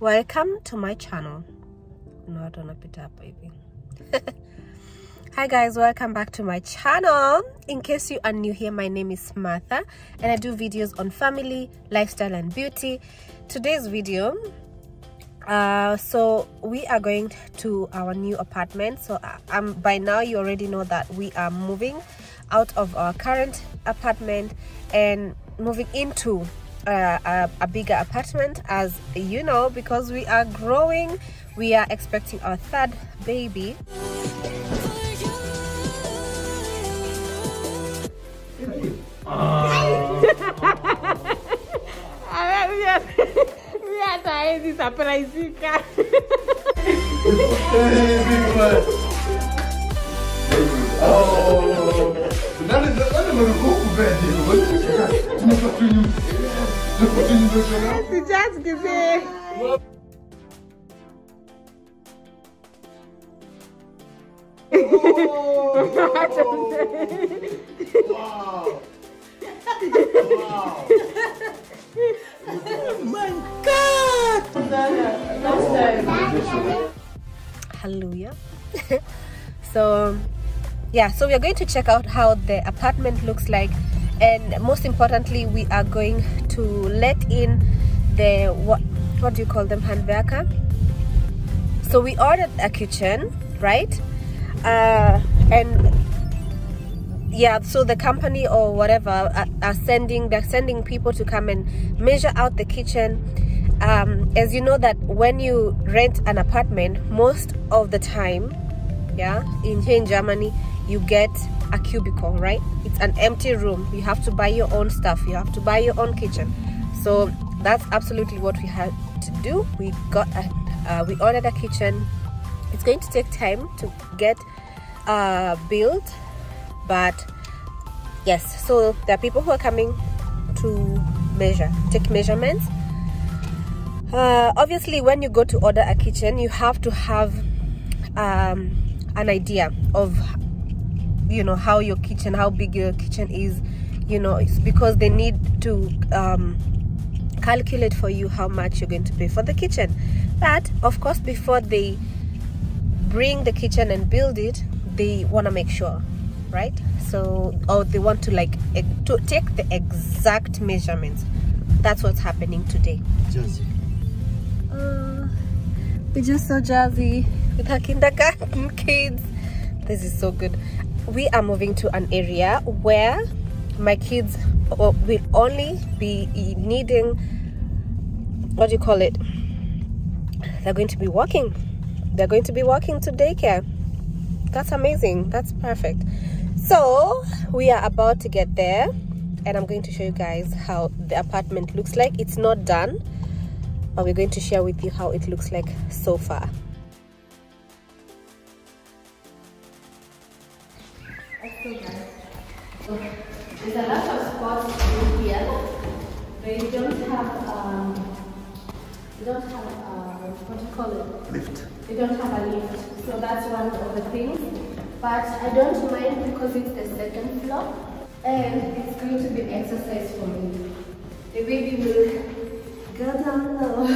Welcome to my channel. No, I don't pick it up, baby. Hi guys, welcome back to my channel. In case you are new here, my name is Martha and I do videos on family, lifestyle and beauty. Today's video, so we are going to our new apartment. So by now you already know that we are moving out of our current apartment and moving into a bigger apartment, as you know, because we are growing. We are expecting our third baby. Wow. Wow. Oh my God! Hallelujah. So we are going to check out how the apartment looks like, and most importantly, we are going to let in the what do you call them, handwerker. So we ordered a kitchen, right? And yeah, so the company or whatever they're sending people to come and measure out the kitchen. As you know that when you rent an apartment, most of the time, yeah, here in Germany, you get a cubicle, right? It's an empty room. You have to buy your own stuff. You have to buy your own kitchen. So that's absolutely what we had to do. We ordered a kitchen. It's going to take time to get built, but yes, so there are people who are coming to take measurements. Obviously, when you go to order a kitchen, you have to have an idea of, you know, how big your kitchen is, you know. It's because they need to calculate for you how much you're going to pay for the kitchen. But of course, before they bring the kitchen and build it, they want to make sure, right? So, or they want to take the exact measurements. That's what's happening today. Jazzy, we just saw Jazzy with her kindergarten kids. This is so good. We are moving to an area where my kids will only be needing, what do you call it, they're going to be walking. They're going to be walking to daycare. That's amazing. That's perfect. So we are about to get there and I'm going to show you guys how the apartment looks like. It's not done, but we're going to share with you how it looks like so far. There's a lot of spots here, but you don't have what do you call it? Lift. You don't have a lift, so that's one of the things. But I don't mind because it's the second floor, and it's going to be exercise for me. The baby will go down low.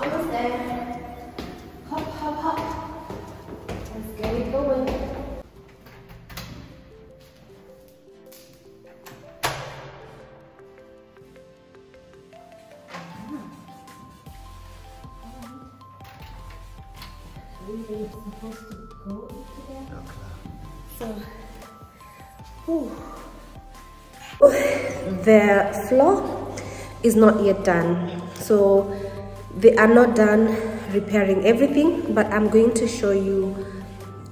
Almost there. Hop, hop, hop. Let's get it going. We're supposed to go together. So, the floor is not yet done. So they are not done repairing everything, but I'm going to show you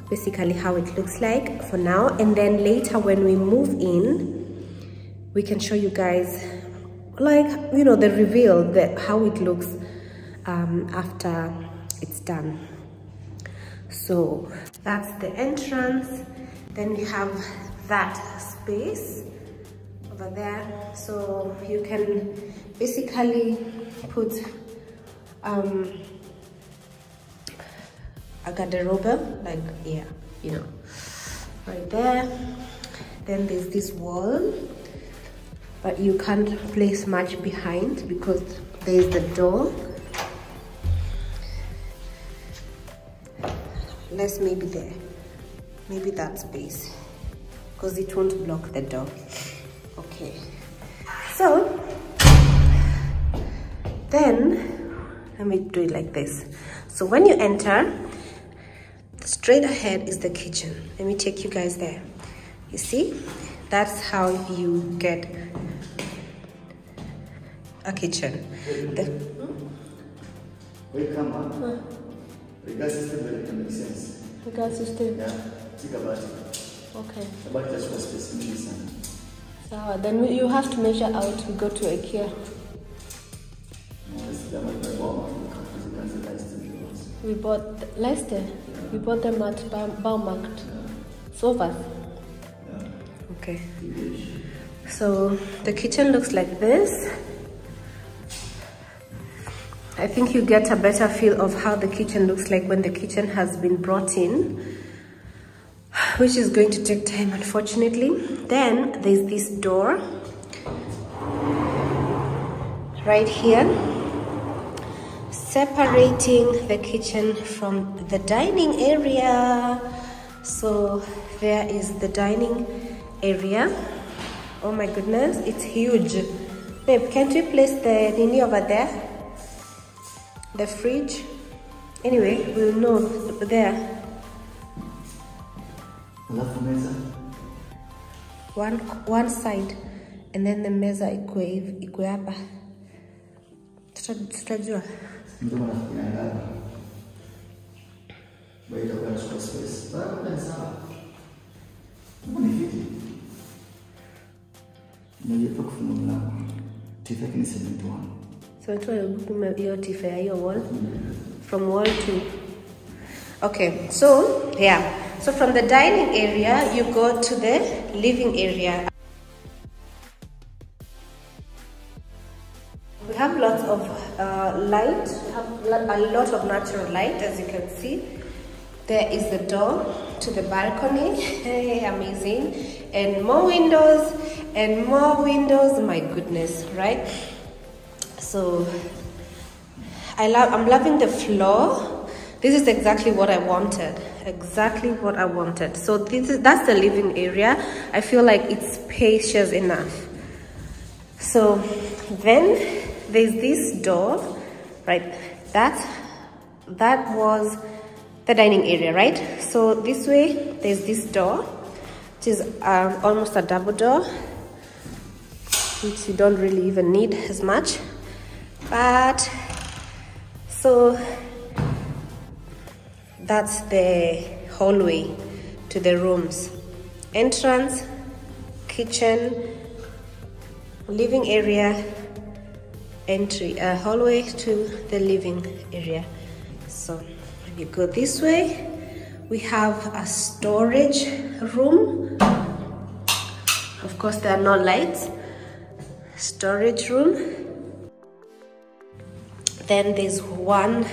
basically how it looks like for now, and then later when we move in, we can show you guys, like, you know, the reveal, how it looks after it's done. So that's the entrance. Then we have that space over there, so you can basically put a garderobe, like, yeah, you know, right there. Then there's this wall, but you can't place much behind because there's the door. less maybe there, maybe that space, because it won't block the door. Okay, so then let me do it like this. So when you enter, straight ahead is the kitchen. Let me take you guys there. You see, that's how you get a kitchen. The gas system really makes sense. The gas system? Yeah, think about it. Okay. About the space in this one. So then you have to measure out to go to IKEA. We bought Leicester. Yeah. We bought them at Baumarkt. Yeah. Sofas. Yeah. Okay. So the kitchen looks like this. I think you get a better feel of how the kitchen looks like when the kitchen has been brought in, which is going to take time, unfortunately. Then there's this door right here, separating the kitchen from the dining area. So there is the dining area. Oh my goodness, it's huge. Babe, can't we place the nini over there? The fridge, anyway, we'll know there. One side, and then the mesa iko hapa. Tutajua. So it will be your wall, from wall to, okay, so yeah, so from the dining area you go to the living area. We have lots of light, we have a lot of natural light, as you can see. There is the door to the balcony, hey, amazing, and more windows, my goodness, right? So I'm loving the floor. This is exactly what I wanted. Exactly what I wanted. So that's the living area. I feel like it's spacious enough. So then there's this door, right? That was the dining area, right? So this way there's this door, which is almost a double door, which you don't really even need as much. But so that's the hallway to the rooms. Entrance, kitchen, living area, entry, hallway to the living area. So when you go this way, we have a storage room. Of course, there are no lights. Storage room. Then there's one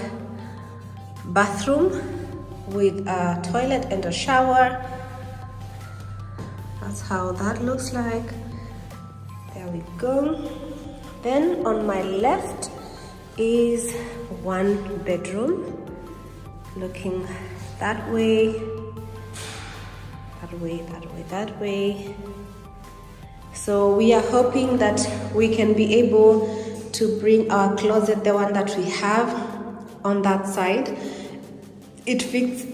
bathroom with a toilet and a shower. That's how that looks like. There we go. Then on my left is one bedroom. Looking that way, that way, that way, that way. So we are hoping that we can be able to bring our closet, the one that we have on that side, it fits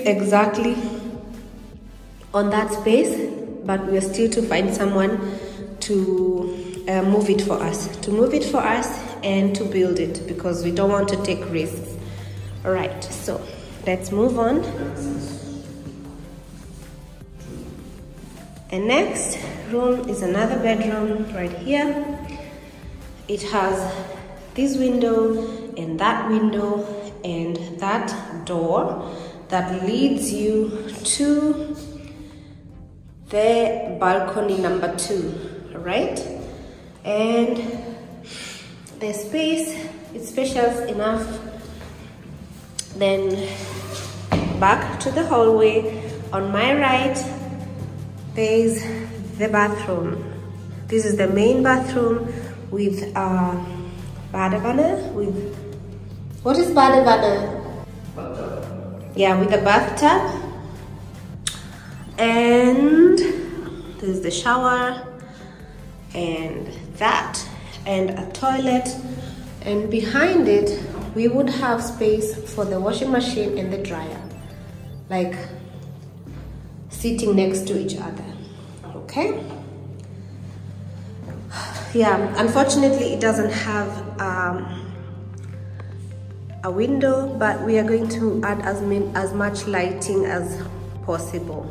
exactly on that space, but we are still to find someone to move it for us and to build it, because we don't want to take risks. All right, so let's move on. And next room is another bedroom right here. It has this window and that window and that door that leads you to the balcony number 2, right? And the space is spacious enough. Then back to the hallway. On my right, there's the bathroom. This is the main bathroom with badewanne. What is badewanne? yeah, with a bathtub. And there's the shower and that, and a toilet, and behind it we would have space for the washing machine and the dryer, like sitting next to each other. Okay, yeah, unfortunately it doesn't have a window, but we are going to add as much lighting as possible.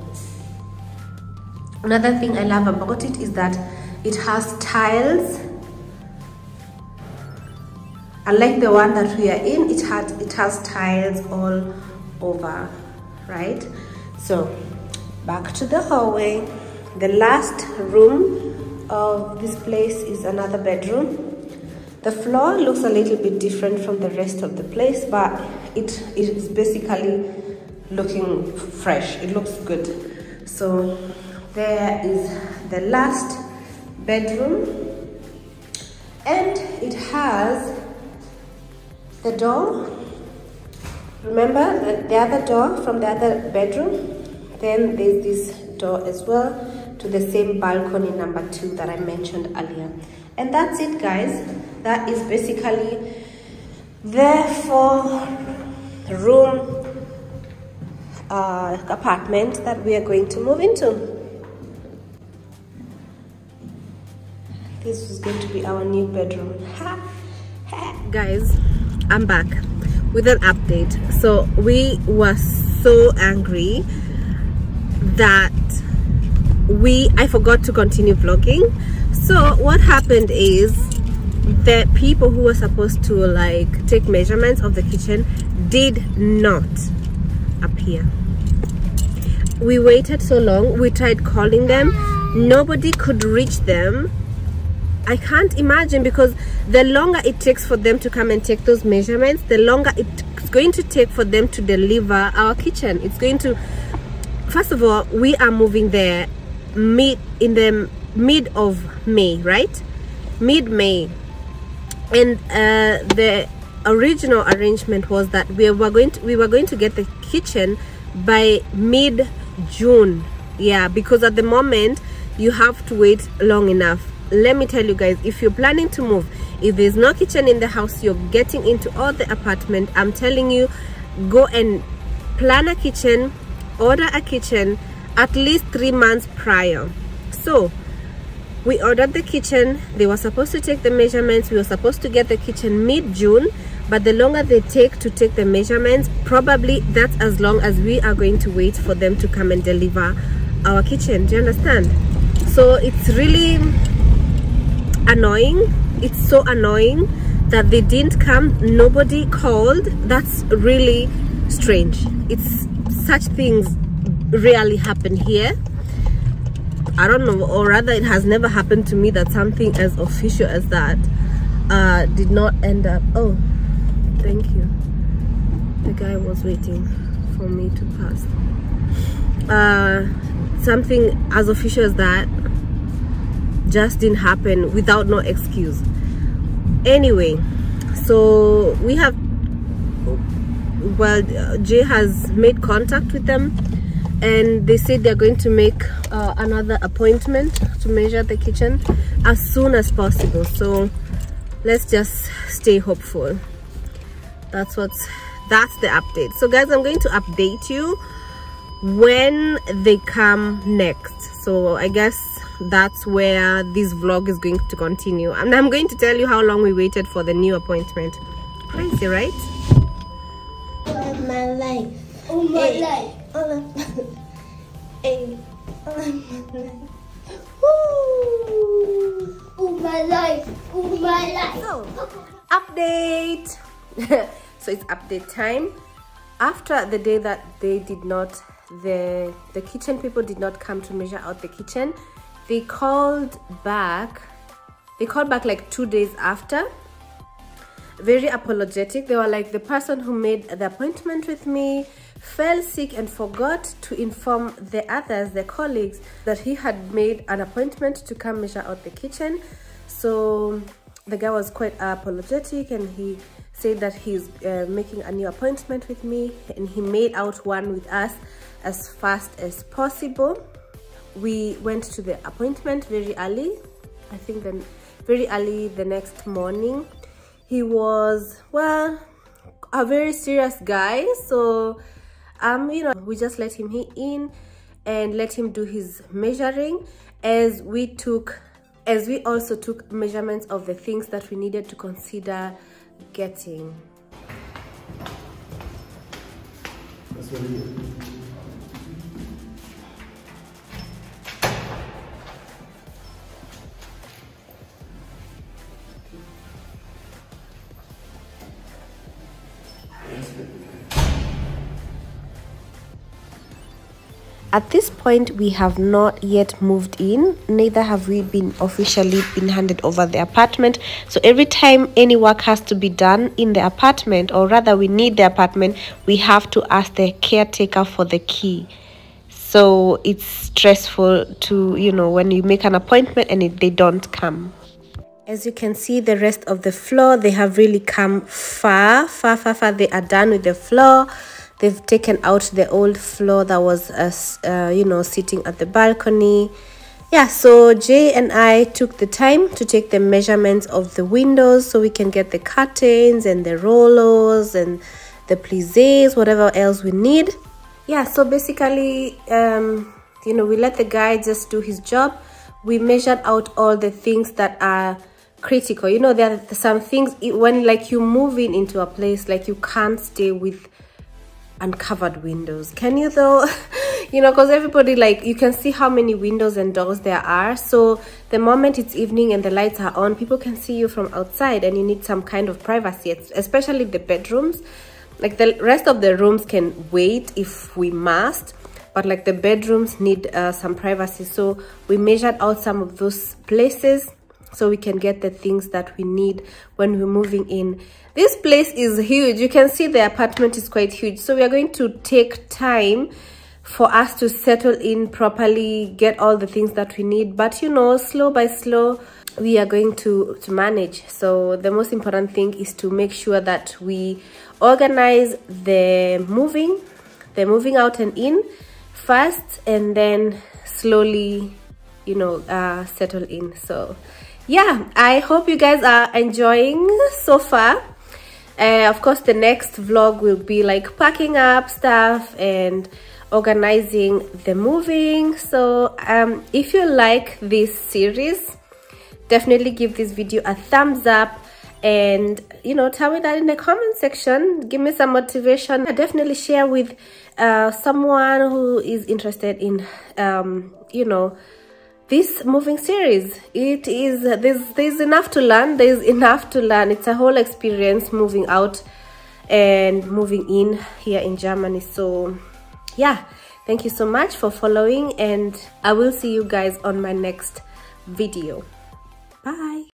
Another thing I love about it is that it has tiles. Unlike the one that we are in, it has tiles all over, right? So back to the hallway. The last room of this place is another bedroom. The floor looks a little bit different from the rest of the place, but it is basically looking fresh. It looks good. So there is the last bedroom, and it has the door. Remember the other door from the other bedroom? Then there's this door as well to the same balcony number 2 that I mentioned earlier. And that's it, guys. That is basically the 4-room apartment that we are going to move into. This is going to be our new bedroom. Guys, I'm back with an update. So we were so angry that I forgot to continue vlogging. So what happened is the people who were supposed to like take measurements of the kitchen did not appear. We waited so long, we tried calling them, nobody could reach them. I can't imagine, because the longer it takes for them to come and take those measurements, the longer it's going to take for them to deliver our kitchen. It's going to, first of all, we are moving there in the mid of May, right? Mid-May. And the original arrangement was that we were going to get the kitchen by mid-June. Yeah, because at the moment you have to wait long enough. Let me tell you guys, if you're planning to move, if there's no kitchen in the house you're getting into or the apartment, I'm telling you, go and plan a kitchen, order a kitchen at least 3 months prior. So we ordered the kitchen, they were supposed to take the measurements, we were supposed to get the kitchen mid-June, but the longer they take to take the measurements, probably that's as long as we are going to wait for them to come and deliver our kitchen. Do you understand? So it's really annoying. It's so annoying that they didn't come, nobody called. That's really strange. It's such things rarely happen here. I don't know, or rather it has never happened to me that something as official as that did not end up. Oh, thank you, the guy was waiting for me to pass. Something as official as that just didn't happen without no excuse. Anyway, so we have, well, Jay has made contact with them, and they said they're going to make another appointment to measure the kitchen as soon as possible. So let's just stay hopeful. That's the update. So guys, I'm going to update you when they come next. So I guess that's where this vlog is going to continue, and I'm going to tell you how long we waited for the new appointment. Crazy, right? All my life. Oh, update. So it's update time. After the day that they did not, the kitchen people did not come to measure out the kitchen, they called back like 2 days after, very apologetic. They were like, the person who made the appointment with me fell sick and forgot to inform the others, the colleagues, that he had made an appointment to come measure out the kitchen. So the guy was quite apologetic, and he said that he's making a new appointment with me, and he made out one with us as fast as possible. We went to the appointment very early, I think then very early the next morning. He was, well, a very serious guy, so you know, we just let him in and let him do his measuring, as we also took measurements of the things that we needed to consider getting. That's what it is. At this point, we have not yet moved in, neither have we officially been handed over the apartment. So every time any work has to be done in the apartment, or rather we need the apartment, we have to ask the caretaker for the key. So it's stressful to, you know, when you make an appointment and they don't come. As you can see, the rest of the floor, they have really come far. They are done with the floor. They've taken out the old floor that was, you know, sitting at the balcony. Yeah, so Jay and I took the time to take the measurements of the windows so we can get the curtains and the rollers and the plisses, whatever else we need. Yeah, so basically, you know, we let the guy just do his job. We measured out all the things that are critical. You know, there are some things when, like, you move into a place, like, you can't stay with uncovered windows, can you though? You know, because everybody, like, you can see how many windows and doors there are, so the moment it's evening and the lights are on, people can see you from outside, and you need some kind of privacy, especially the bedrooms. Like, the rest of the rooms can wait if we must, but like the bedrooms need some privacy. So we measured out some of those places so we can get the things that we need when we're moving in. This place is huge. You can see the apartment is quite huge, so we are going to take time for us to settle in properly, get all the things that we need, but you know, slow by slow we are going to manage. So the most important thing is to make sure that we organize the moving out and in first, and then slowly, you know, settle in. So yeah, I hope you guys are enjoying so far. Of course, the next vlog will be like packing up stuff and organizing the moving. So if you like this series, definitely give this video a thumbs up, and you know, tell me that in the comment section. Give me some motivation. I definitely share with someone who is interested in you know, this moving series. It is there's enough to learn. It's a whole experience, moving out and moving in here in Germany. So yeah, thank you so much for following, and I will see you guys on my next video. Bye.